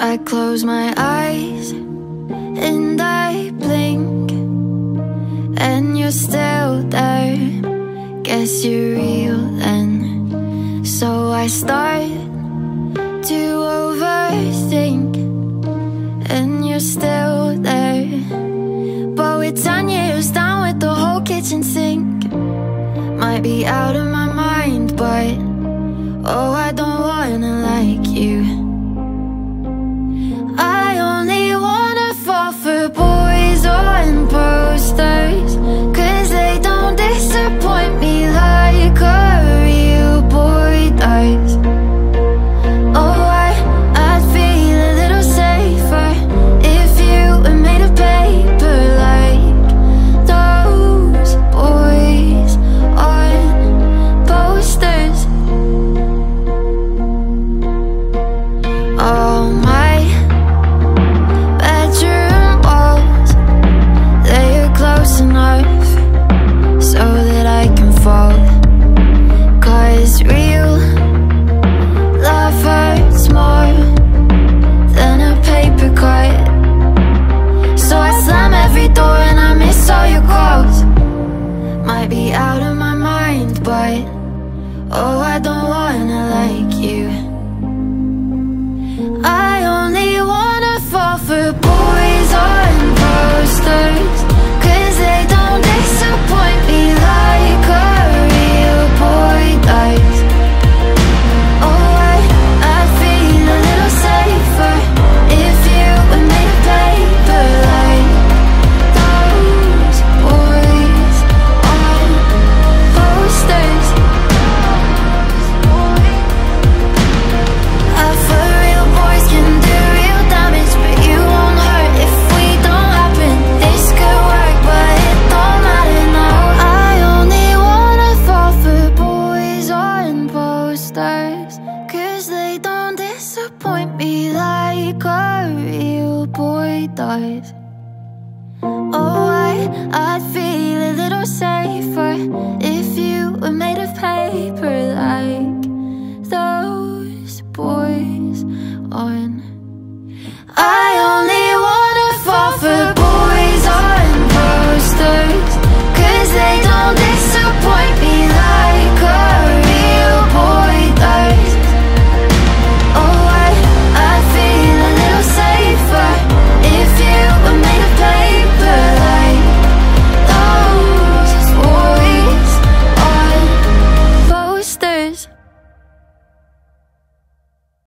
I close my eyes and I blink, and you're still there. Guess you're real then. So I start to overthink, and you're still there. But we're 10 years down with the whole kitchen sink. Might be out of my mind, but oh, I don't wanna like you. I only wanna fall for boys on posters, 'cause they don't disappoint me like a real boy does. Oh, I'd feel a little safer if you were made of paper like those boys on posters. Oh my. Be out of my mind, but oh, I don't wanna like you. I only wanna fall for boys on posters, 'cause they don't disappoint me like a real boy does. Oh, I'd feel a little safer if you were made of paper like those boys. I'd feel a little safer if you were made of paper.